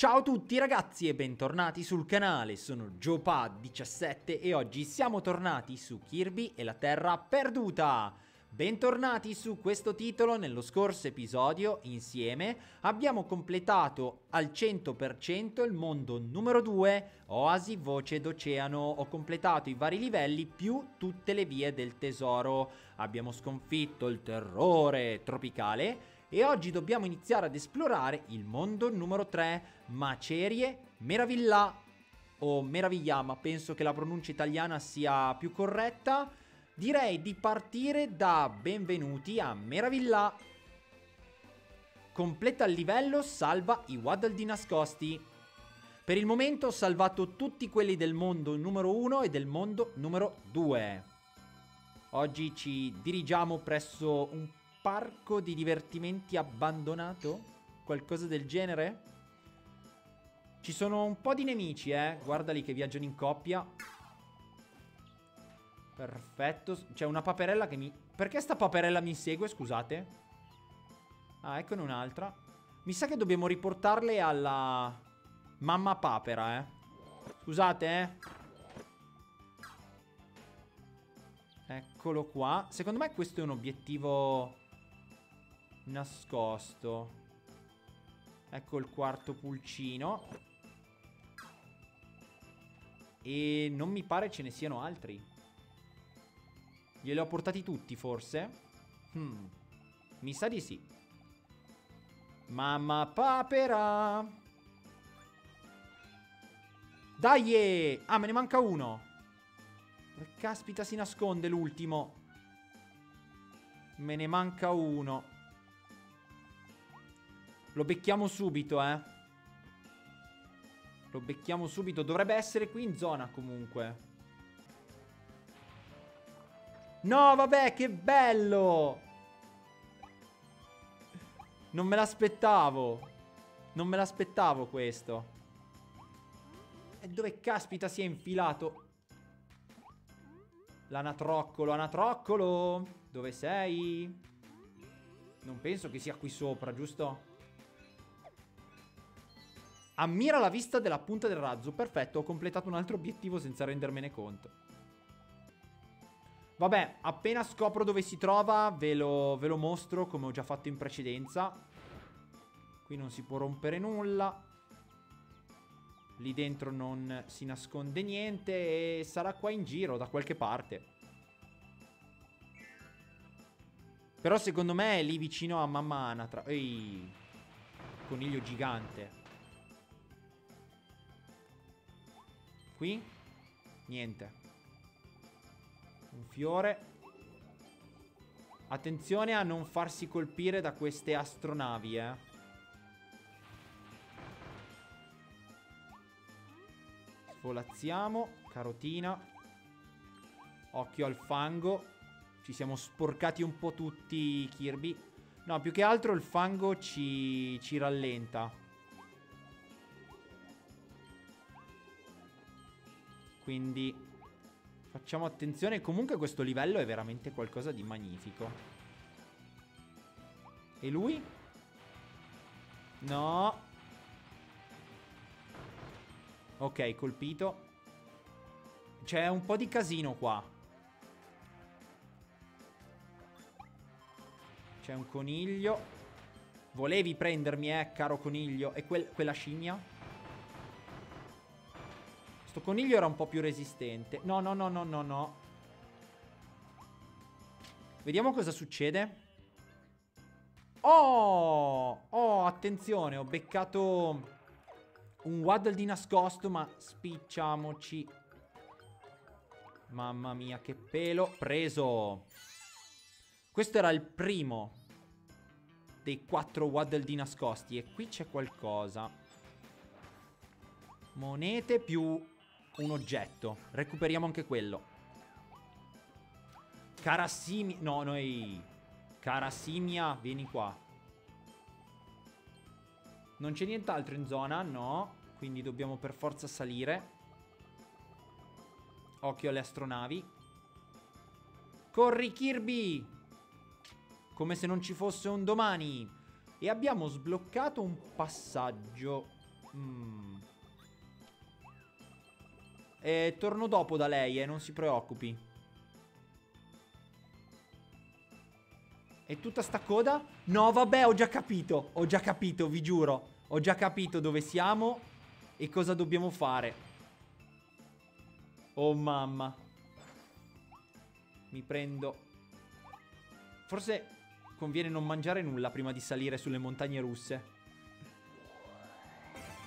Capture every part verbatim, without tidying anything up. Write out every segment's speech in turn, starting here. Ciao a tutti ragazzi e bentornati sul canale, sono JoePad diciassette e oggi siamo tornati su Kirby e la Terra Perduta. Bentornati su questo titolo. Nello scorso episodio insieme abbiamo completato al cento per cento il mondo numero due, Oasi Voce d'Oceano. Ho completato i vari livelli più tutte le vie del tesoro. Abbiamo sconfitto il terrore tropicale e oggi dobbiamo iniziare ad esplorare il mondo numero tre, Macerie Meravilla o Meraviglia, ma penso che la pronuncia italiana sia più corretta. Direi di partire da Benvenuti a Meravilla. Completa il livello, salva i Waddle Dee nascosti. Per il momento ho salvato tutti quelli del mondo numero uno e del mondo numero due. Oggi ci dirigiamo presso un parco di divertimenti abbandonato, qualcosa del genere. Ci sono un po' di nemici, eh. Guardali che viaggiano in coppia. Perfetto, c'è una paperella che mi... Perché sta paperella mi segue, scusate? Ah, eccone un'altra. Mi sa che dobbiamo riportarle alla Mamma Papera, eh. Scusate, eh. Eccolo qua. Secondo me questo è un obiettivo nascosto. Ecco il quarto pulcino. E non mi pare ce ne siano altri. Glieli ho portati tutti, forse? Hmm. Mi sa di sì. Mamma Papera! Dai! Ah, me ne manca uno. Caspita, si nasconde l'ultimo. Me ne manca uno. Lo becchiamo subito, eh. Lo becchiamo subito. Dovrebbe essere qui in zona, comunque. No, vabbè, che bello! Non me l'aspettavo. Non me l'aspettavo questo. E dove caspita si è infilato? L'anatroccolo, anatroccolo! Dove sei? Non penso che sia qui sopra, giusto? Ammira la vista della punta del razzo. Perfetto, ho completato un altro obiettivo senza rendermene conto. Vabbè, appena scopro dove si trova ve lo, ve lo mostro, come ho già fatto in precedenza. Qui non si può rompere nulla. Lì dentro non si nasconde niente e sarà qua in giro da qualche parte. Però secondo me è lì vicino a Mamma Anatra. Ehi, coniglio gigante. Qui? Niente. Un fiore. Attenzione a non farsi colpire da queste astronavi, eh. Svolazziamo. Carotina. Occhio al fango. Ci siamo sporcati un po' tutti, Kirby. No, più che altro il fango ci, ci rallenta. Quindi facciamo attenzione. Comunque questo livello è veramente qualcosa di magnifico. E lui? No. Ok, colpito. C'è un po' di casino qua. C'è un coniglio. Volevi prendermi, eh, caro coniglio. E quel, quella scimmia? Sto coniglio era un po' più resistente. No, no, no, no, no, no. Vediamo cosa succede. Oh! Oh, attenzione, ho beccato un Waddle Dee nascosto, ma spicciamoci. Mamma mia, che pelo. Preso. Questo era il primo dei quattro Waddle Dee nascosti. E qui c'è qualcosa. Monete più un oggetto. Recuperiamo anche quello. Cara simia. No, noi. Cara simia, vieni qua. Non c'è nient'altro in zona, no. Quindi dobbiamo per forza salire. Occhio alle astronavi. Corri, Kirby! Come se non ci fosse un domani. E abbiamo sbloccato un passaggio. Mm. Eh, torno dopo da lei, eh, non si preoccupi. E tutta sta coda? No, vabbè, ho già capito. Ho già capito, vi giuro. Ho già capito dove siamo e cosa dobbiamo fare. Oh mamma. Mi prendo. Forse conviene non mangiare nulla prima di salire sulle montagne russe.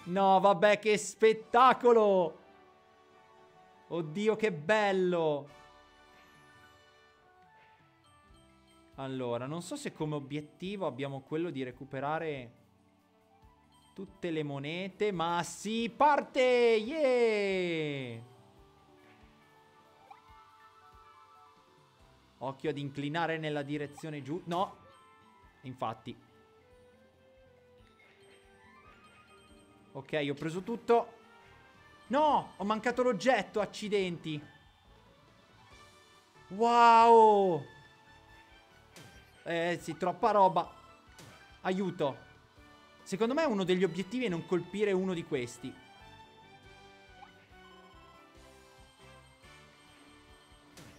No, vabbè, che spettacolo! Oddio, che bello! Allora, non so se come obiettivo abbiamo quello di recuperare tutte le monete, ma si parte! Yeah! Occhio ad inclinare nella direzione giù. No! Infatti. Ok, ho preso tutto. No! Ho mancato l'oggetto, accidenti. Wow! Eh sì, troppa roba. Aiuto. Secondo me uno degli obiettivi è non colpire uno di questi.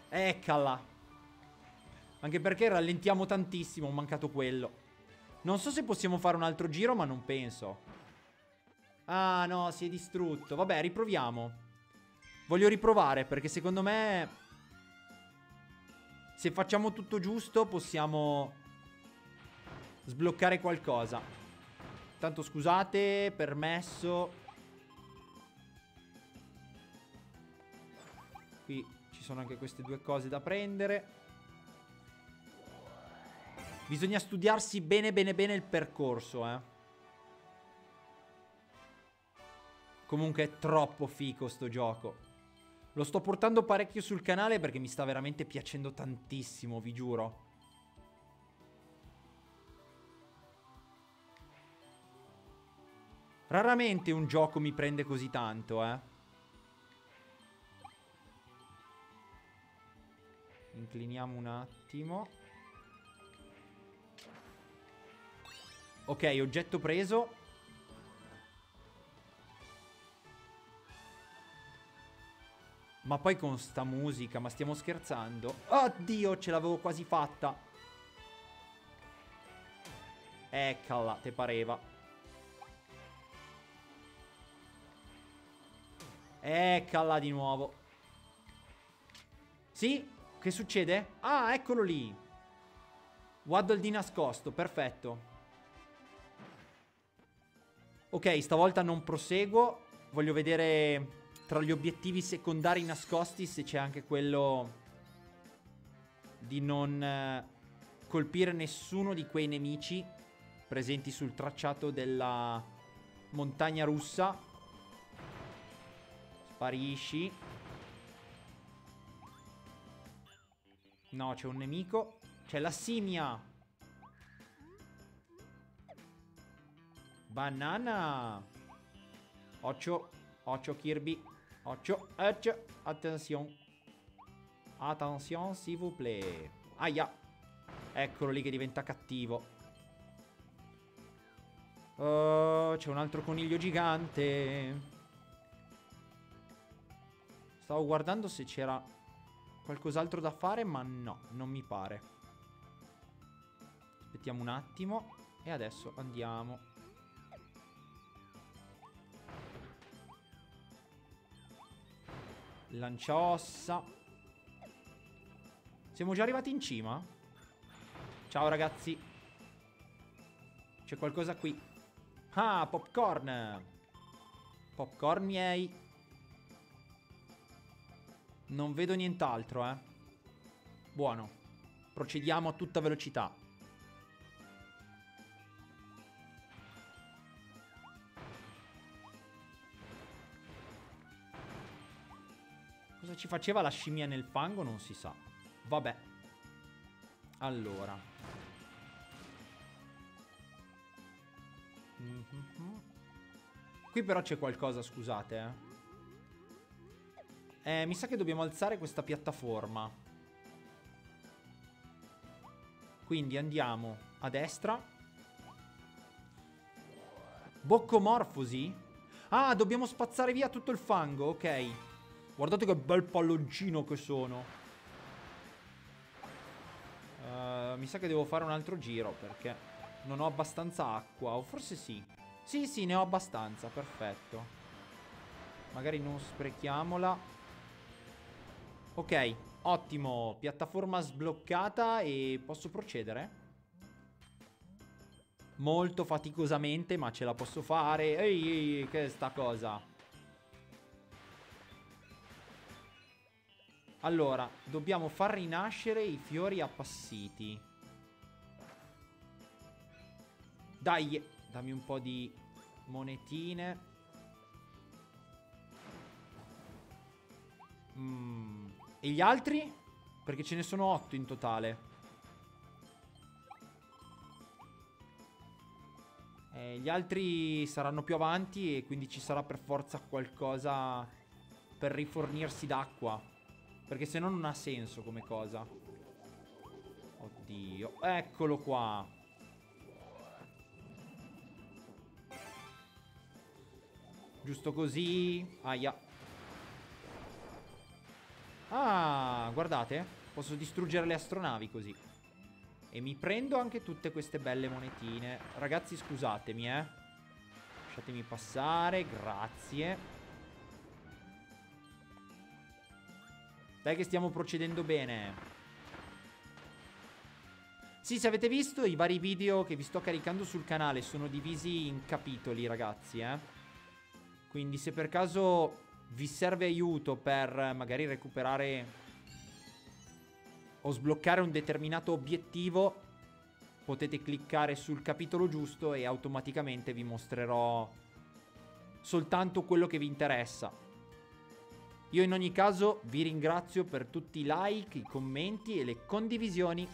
Eccola. Anche perché rallentiamo tantissimo, ho mancato quello. Non so se possiamo fare un altro giro, ma non penso. Ah no, si è distrutto. Vabbè, riproviamo. Voglio riprovare, perché secondo me, se facciamo tutto giusto, possiamo sbloccare qualcosa. Tanto scusate, permesso. Qui ci sono anche queste due cose da prendere. Bisogna studiarsi bene bene bene il percorso, eh. Comunque è troppo fico sto gioco. Lo sto portando parecchio sul canale perché mi sta veramente piacendo tantissimo, vi giuro. Raramente un gioco mi prende così tanto, eh. Incliniamo un attimo. Ok, oggetto preso. Ma poi con sta musica, ma stiamo scherzando? Oddio, ce l'avevo quasi fatta. Eccola, te pareva. Eccola di nuovo. Sì? Che succede? Ah, eccolo lì. Waddle Dee nascosto, perfetto. Ok, stavolta non proseguo. Voglio vedere tra gli obiettivi secondari nascosti se c'è anche quello di non colpire nessuno di quei nemici presenti sul tracciato della montagna russa. Sparisci. No, c'è un nemico. C'è la scimmia. Banana. Occhio. Occhio Kirby. Occhio. Occhio. Attenzione. Attenzione, s'il vous plaît. Aia. Eccolo lì che diventa cattivo. uh, C'è un altro coniglio gigante. Stavo guardando se c'era qualcos'altro da fare, ma no, non mi pare. Aspettiamo un attimo. E adesso andiamo. Lanciaossa. Siamo già arrivati in cima? Ciao ragazzi. C'è qualcosa qui. Ah, popcorn. Popcorn miei. Non vedo nient'altro, eh. Buono. Procediamo a tutta velocità. Cosa ci faceva la scimmia nel fango non si sa. Vabbè. Allora. Mm-hmm. Qui però c'è qualcosa, scusate. Eh. Eh, mi sa che dobbiamo alzare questa piattaforma. Quindi andiamo a destra. Boccomorfosi? Ah, dobbiamo spazzare via tutto il fango, ok. Guardate che bel palloncino che sono. Uh, mi sa che devo fare un altro giro perché non ho abbastanza acqua. O forse sì. Sì, sì, ne ho abbastanza, perfetto. Magari non sprechiamola. Ok, ottimo. Piattaforma sbloccata e posso procedere? Molto faticosamente, ma ce la posso fare. Ehi, ehi, che è sta cosa? Allora, dobbiamo far rinascere i fiori appassiti. Dai, dammi un po' di monetine. mm. E gli altri? Perché ce ne sono otto in totale. Eh, gli altri saranno più avanti e quindi ci sarà per forza qualcosa per rifornirsi d'acqua. Perché se no non ha senso come cosa. Oddio, eccolo qua. Giusto così. Aia. Ah, guardate, posso distruggere le astronavi così. E mi prendo anche tutte queste belle monetine. Ragazzi, scusatemi, eh. Lasciatemi passare, grazie. Dai che stiamo procedendo bene. Sì, se avete visto, i vari video che vi sto caricando sul canale sono divisi in capitoli, ragazzi, eh. Quindi se per caso vi serve aiuto per magari recuperare o sbloccare un determinato obiettivo, potete cliccare sul capitolo giusto e automaticamente vi mostrerò soltanto quello che vi interessa. Io in ogni caso vi ringrazio per tutti i like, i commenti e le condivisioni.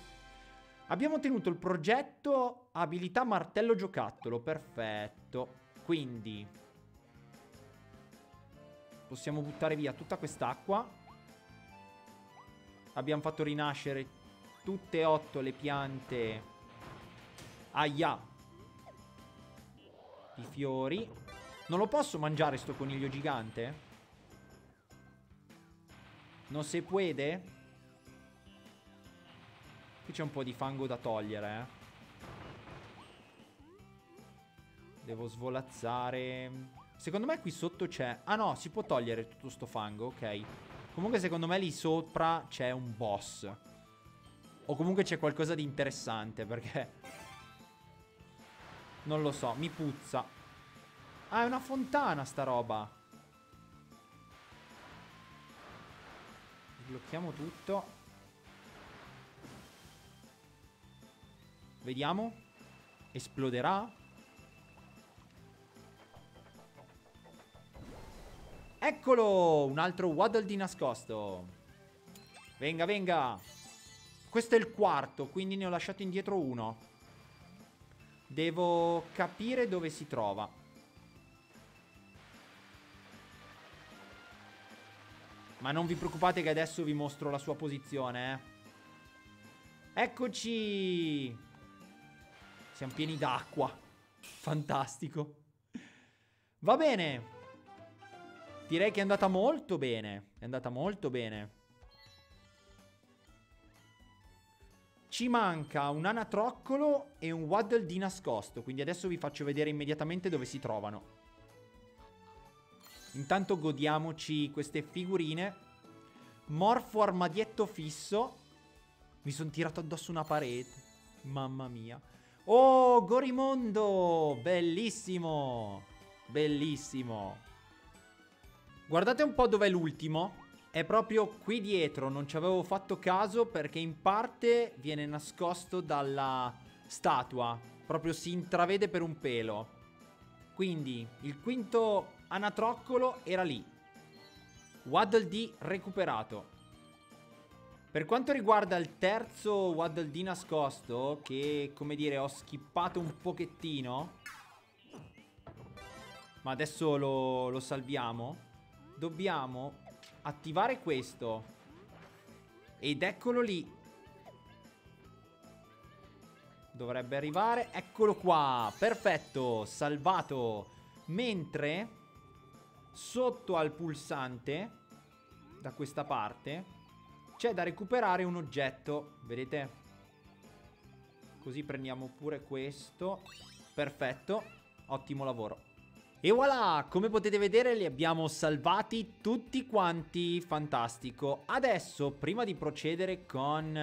Abbiamo ottenuto il progetto abilità martello giocattolo, perfetto. Quindi possiamo buttare via tutta quest'acqua. Abbiamo fatto rinascere tutte e otto le piante. Aia. I fiori. Non lo posso mangiare sto coniglio gigante? Non si può? Qui c'è un po' di fango da togliere, eh. Devo svolazzare. Secondo me qui sotto c'è... Ah no, si può togliere tutto sto fango, ok. Comunque secondo me lì sopra c'è un boss. O comunque c'è qualcosa di interessante, perché... non lo so, mi puzza. Ah, è una fontana sta roba. Blocchiamo tutto. Vediamo. Esploderà. Eccolo! Un altro Waddle Dee nascosto. Venga, venga. Questo è il quarto, quindi ne ho lasciato indietro uno. Devo capire dove si trova. Ma non vi preoccupate che adesso vi mostro la sua posizione, eh. Eccoci. Siamo pieni d'acqua. Fantastico. Va bene. Direi che è andata molto bene. È andata molto bene. Ci manca un anatroccolo e un Waddle Dee nascosto. Quindi adesso vi faccio vedere immediatamente dove si trovano. Intanto godiamoci queste figurine. Morfo armadietto fisso. Mi sono tirato addosso una parete. Mamma mia. Oh, Gorimondo. Bellissimo. Bellissimo. Guardate un po' dov'è l'ultimo. È proprio qui dietro. Non ci avevo fatto caso perché in parte viene nascosto dalla statua. Proprio si intravede per un pelo. Quindi il quinto... anatroccolo era lì. Waddle Dee recuperato. Per quanto riguarda il terzo Waddle Dee nascosto, che come dire ho skippato un pochettino, ma adesso lo, lo salviamo. Dobbiamo attivare questo. Ed eccolo lì. Dovrebbe arrivare. Eccolo qua. Perfetto. Salvato. Mentre sotto al pulsante, da questa parte, c'è da recuperare un oggetto, vedete? Così prendiamo pure questo. Perfetto, ottimo lavoro. E voilà, come potete vedere li abbiamo salvati tutti quanti, fantastico. Adesso, prima di procedere con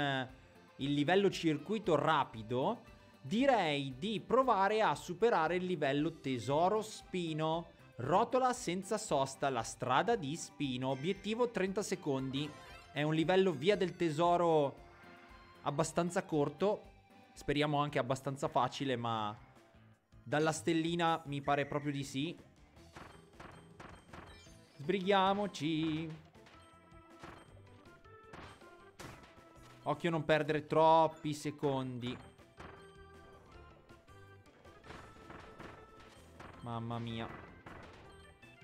il livello circuito rapido, direi di provare a superare il livello Tesoro Spino. Rotola senza sosta, la strada di Spino, obiettivo trenta secondi. È un livello via del tesoro abbastanza corto, speriamo anche abbastanza facile, ma dalla stellina mi pare proprio di sì. Sbrighiamoci. Occhio a non perdere troppi secondi. Mamma mia.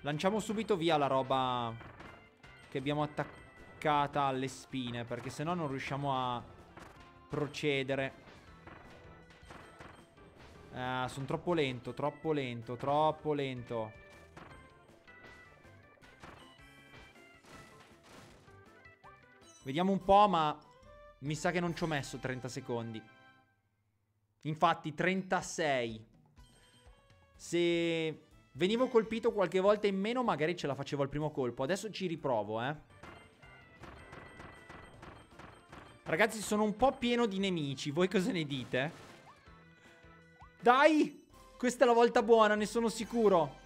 Lanciamo subito via la roba che abbiamo attaccata alle spine, perché sennò non riusciamo a procedere. Ah, sono troppo lento, troppo lento, troppo lento. Vediamo un po', ma mi sa che non ci ho messo trenta secondi. Infatti trentasei. Se venivo colpito qualche volta in meno magari ce la facevo al primo colpo. Adesso ci riprovo, eh. Ragazzi, sono un po' pieno di nemici. Voi cosa ne dite? Dai! Questa è la volta buona, ne sono sicuro.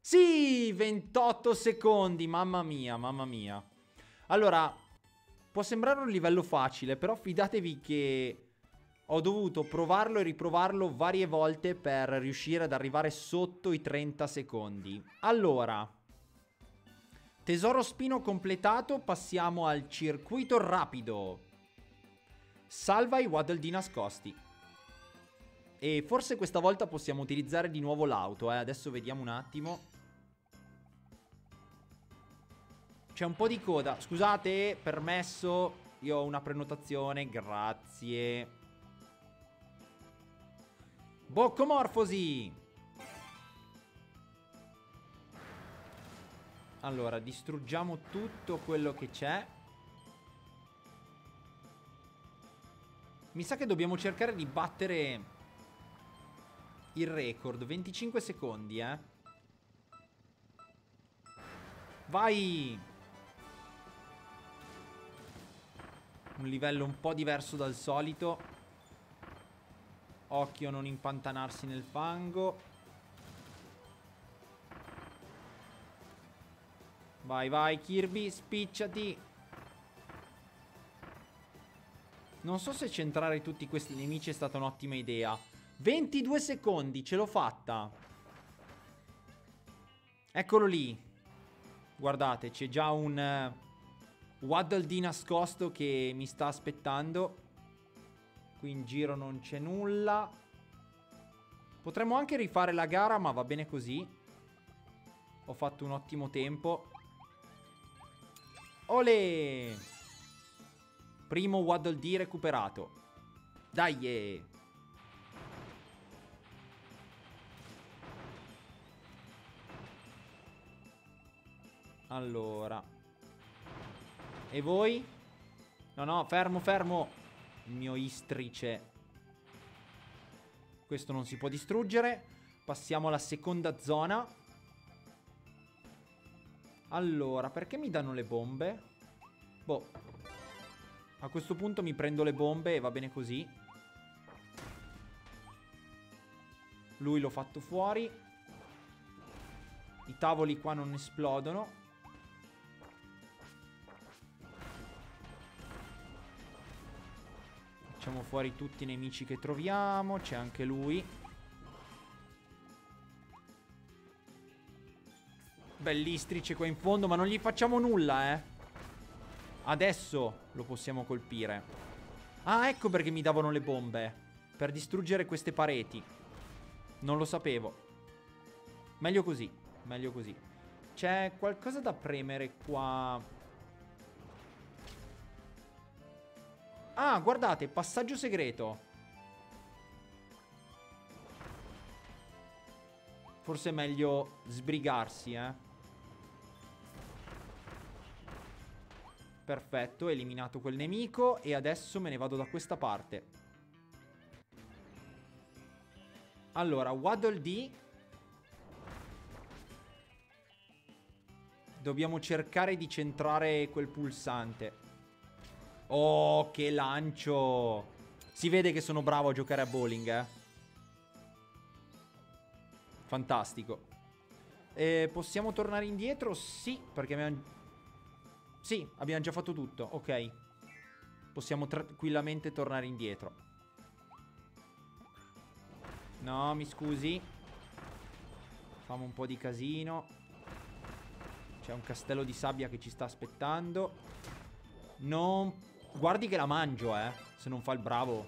Sì! ventotto secondi, mamma mia, mamma mia. Allora, può sembrare un livello facile, però fidatevi che ho dovuto provarlo e riprovarlo varie volte per riuscire ad arrivare sotto i trenta secondi. Allora, Tesoro Spino completato, passiamo al circuito rapido. Salva i Waddle Dee nascosti. E forse questa volta possiamo utilizzare di nuovo l'auto, eh. Adesso vediamo un attimo. C'è un po' di coda. Scusate, permesso, io ho una prenotazione, grazie. Boccomorfosi. Allora, distruggiamo tutto quello che c'è. Mi sa che dobbiamo cercare di battere il record. Venticinque secondi, eh. Vai. Un livello un po' diverso dal solito. Occhio a non impantanarsi nel fango. Vai, vai, Kirby, spicciati. Non so se centrare tutti questi nemici è stata un'ottima idea. ventidue secondi, ce l'ho fatta. Eccolo lì. Guardate, c'è già un uh, Waddle Dee nascosto che mi sta aspettando. Qui in giro non c'è nulla. Potremmo anche rifare la gara, ma va bene così. Ho fatto un ottimo tempo. Olè! Primo Waddle Dee recuperato. Dai! Yeah. Allora. E voi? No, no, fermo, fermo. Il mio istrice. Questo non si può distruggere. Passiamo alla seconda zona. Allora, perché mi danno le bombe? Boh. A questo punto mi prendo le bombe e va bene così. Lui l'ho fatto fuori. I tavoli qua non esplodono. Facciamo fuori tutti i nemici che troviamo. C'è anche lui. Bell'istrice qua in fondo, ma non gli facciamo nulla, eh. Adesso lo possiamo colpire. Ah, ecco perché mi davano le bombe. Per distruggere queste pareti. Non lo sapevo. Meglio così, meglio così. C'è qualcosa da premere qua. Ah, guardate, passaggio segreto. forse è meglio sbrigarsi, eh. Perfetto, eliminato quel nemico. E adesso me ne vado da questa parte. Allora, Waddle Dee. Dobbiamo cercare di centrare quel pulsante. Oh, che lancio! Si vede che sono bravo a giocare a bowling, eh. Fantastico. Eh, possiamo tornare indietro? Sì, perché abbiamo... Sì, abbiamo già fatto tutto, ok. Possiamo tranquillamente tornare indietro. No, mi scusi. Facciamo un po' di casino. C'è un castello di sabbia che ci sta aspettando. Non... Guardi che la mangio, eh. Se non fa il bravo.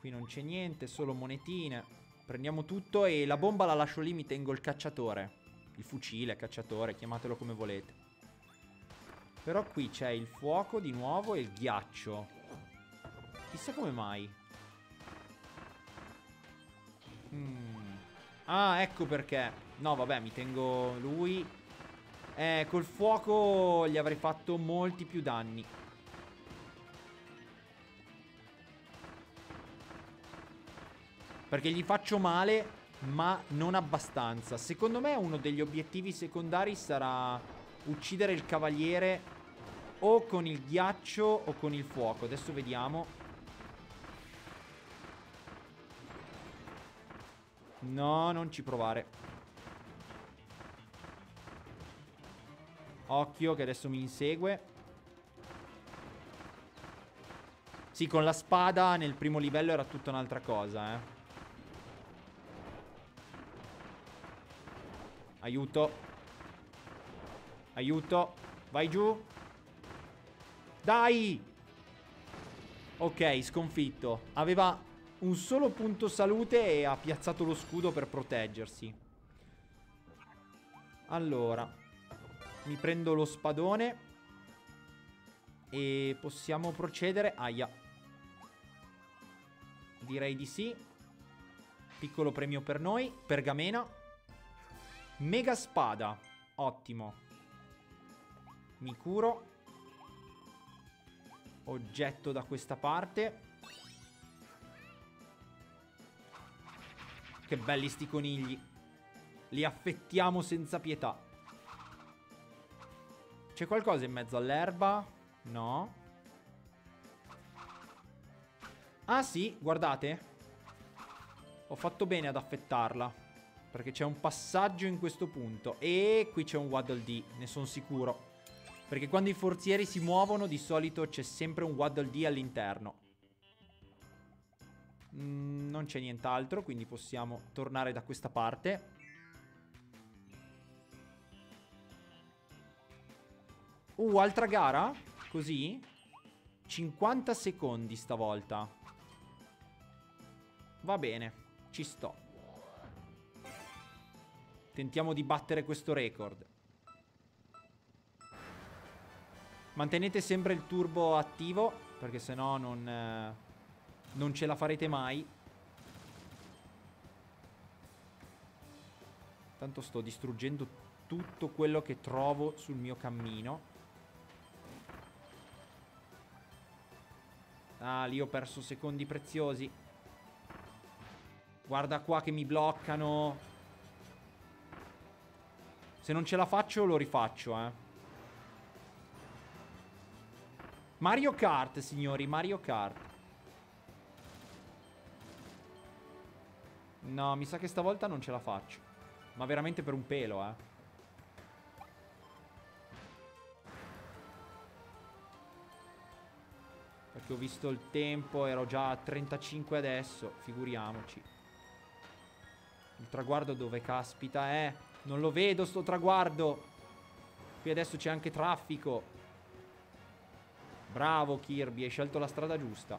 Qui non c'è niente, solo monetine. Prendiamo tutto e la bomba la lascio lì. Mi tengo il cacciatore. Il fucile, cacciatore, chiamatelo come volete. Però qui c'è il fuoco di nuovo e il ghiaccio. Chissà come mai. mm. Ah, ecco perché. No, vabbè, mi tengo lui. Eh, col fuoco gli avrei fatto molti più danni. Perché gli faccio male, ma non abbastanza. Secondo me uno degli obiettivi secondari sarà uccidere il cavaliere o con il ghiaccio o con il fuoco. Adesso vediamo. No, non ci provare. Occhio che adesso mi insegue. Sì, con la spada nel primo livello era tutta un'altra cosa, eh. Aiuto. Aiuto. Vai giù. Dai. Ok, sconfitto. Aveva un solo punto salute e ha piazzato lo scudo per proteggersi. Allora, mi prendo lo spadone e possiamo procedere. Aia. Direi di sì. Piccolo premio per noi. Pergamena. Mega spada. Ottimo. Mi curo. Oggetto da questa parte. Che belli sti conigli. Li affettiamo senza pietà. C'è qualcosa in mezzo all'erba? No. Ah sì, guardate. Ho fatto bene ad affettarla, perché c'è un passaggio in questo punto. E qui c'è un Waddle Dee, ne sono sicuro. Perché quando i forzieri si muovono di solito c'è sempre un Waddle Dee all'interno. mm, Non c'è nient'altro, quindi possiamo tornare da questa parte. Uh, altra gara? Così? cinquanta secondi stavolta. Va bene, ci sto. Tentiamo di battere questo record. Mantenete sempre il turbo attivo, perché sennò non, eh, non ce la farete mai. Tanto sto distruggendo tutto quello che trovo sul mio cammino. Ah, lì ho perso secondi preziosi. Guarda qua che mi bloccano. Se non ce la faccio lo rifaccio, eh. Mario Kart, signori, Mario Kart. No, mi sa che stavolta non ce la faccio. Ma veramente per un pelo, eh. Perché ho visto il tempo, ero già a trentacinque adesso, figuriamoci. Il traguardo dove caspita è? Non lo vedo sto traguardo. Qui adesso c'è anche traffico. Bravo Kirby, hai scelto la strada giusta.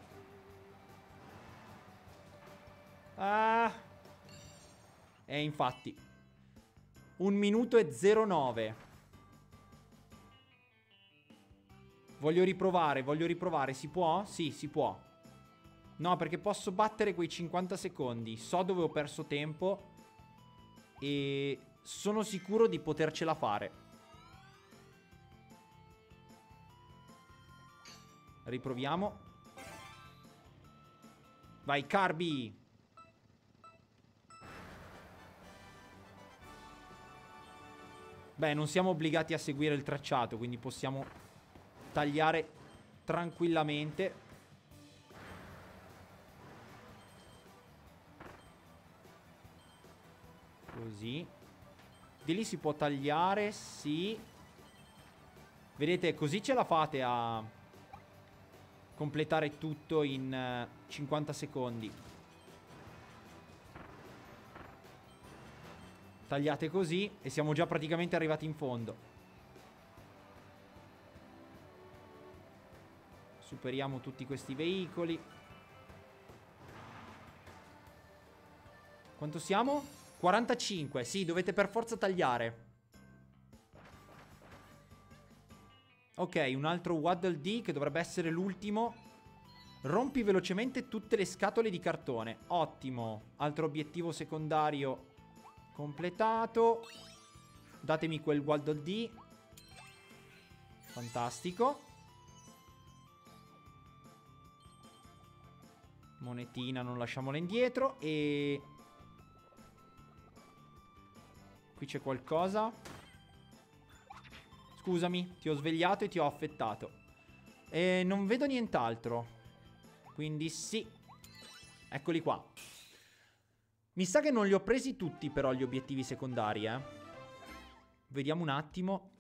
Ah! E infatti. un minuto e zero nove. Voglio riprovare, voglio riprovare, si può? Sì, si può. No, perché posso battere quei cinquanta secondi. So dove ho perso tempo e sono sicuro di potercela fare. Riproviamo. Vai Kirby. Beh, non siamo obbligati a seguire il tracciato, quindi possiamo tagliare tranquillamente. Così. Di lì si può tagliare, sì. Vedete, così ce la fate a completare tutto in cinquanta secondi. Tagliate così e siamo già praticamente arrivati in fondo. Superiamo tutti questi veicoli. Quanto siamo? quarantacinque. Sì, dovete per forza tagliare. Ok, un altro Waddle Dee che dovrebbe essere l'ultimo. Rompi velocemente tutte le scatole di cartone. Ottimo. Altro obiettivo secondario completato. Datemi quel Waddle Dee. Fantastico. Monetina, non lasciamola indietro. E qui c'è qualcosa. Scusami, ti ho svegliato e ti ho affettato. E non vedo nient'altro. Quindi sì. Eccoli qua. Mi sa che non li ho presi tutti però gli obiettivi secondari, eh. Vediamo un attimo.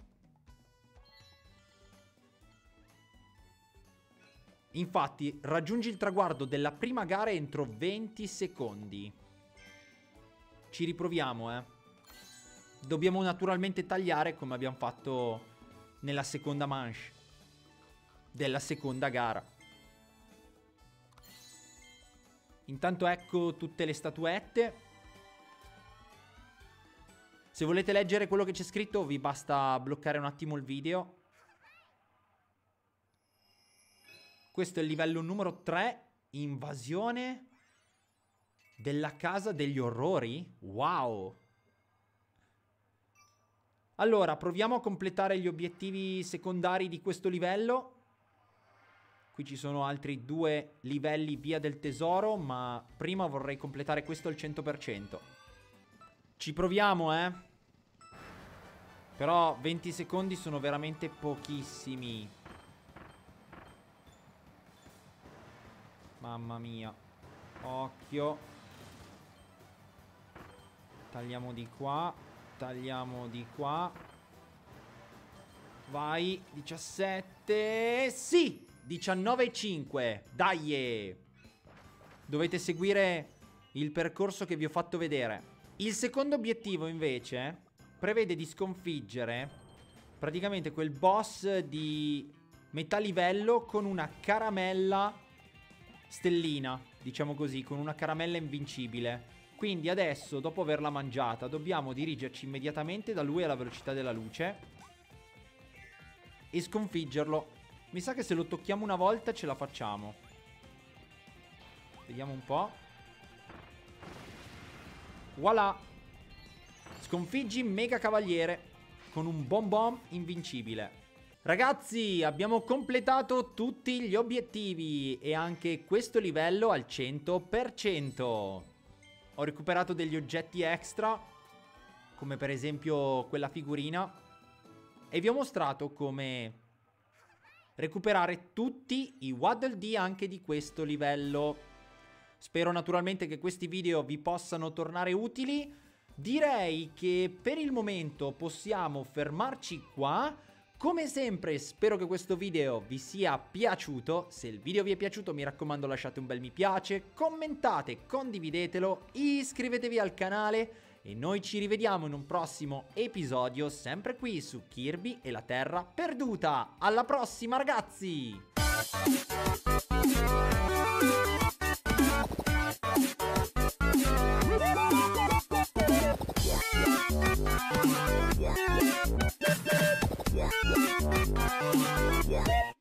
Infatti, raggiungi il traguardo della prima gara entro venti secondi. Ci riproviamo, eh. Dobbiamo naturalmente tagliare come abbiamo fatto nella seconda manche della seconda gara. Intanto ecco tutte le statuette. Se volete leggere quello che c'è scritto vi basta bloccare un attimo il video. Questo è il livello numero tre. Invasione della casa degli orrori. Wow. Allora, proviamo a completare gli obiettivi secondari di questo livello. Qui ci sono altri due livelli via del tesoro, ma prima vorrei completare questo al cento per cento. Ci proviamo, eh. Però venti secondi sono veramente pochissimi. Mamma mia. Occhio. Tagliamo di qua. Tagliamo di qua. Vai, diciassette. Sì, diciannove e cinque. Dai. Dovete seguire il percorso che vi ho fatto vedere. Il secondo obiettivo invece prevede di sconfiggere praticamente quel boss di metà livello con una caramella stellina, diciamo così, con una caramella invincibile. Quindi adesso, dopo averla mangiata, dobbiamo dirigerci immediatamente da lui alla velocità della luce e sconfiggerlo. Mi sa che se lo tocchiamo una volta ce la facciamo. Vediamo un po'. Voilà. Sconfiggi Mega Cavaliere con un bom bom invincibile. Ragazzi, abbiamo completato tutti gli obiettivi e anche questo livello al cento per cento. Ho recuperato degli oggetti extra, come per esempio quella figurina, e vi ho mostrato come recuperare tutti i Waddle Dee anche di questo livello. Spero naturalmente che questi video vi possano tornare utili. Direi che per il momento possiamo fermarci qua. Come sempre spero che questo video vi sia piaciuto. Se il video vi è piaciuto mi raccomando lasciate un bel mi piace, commentate, condividetelo, iscrivetevi al canale e noi ci rivediamo in un prossimo episodio sempre qui su Kirby e la Terra Perduta. Alla prossima ragazzi! Yeah.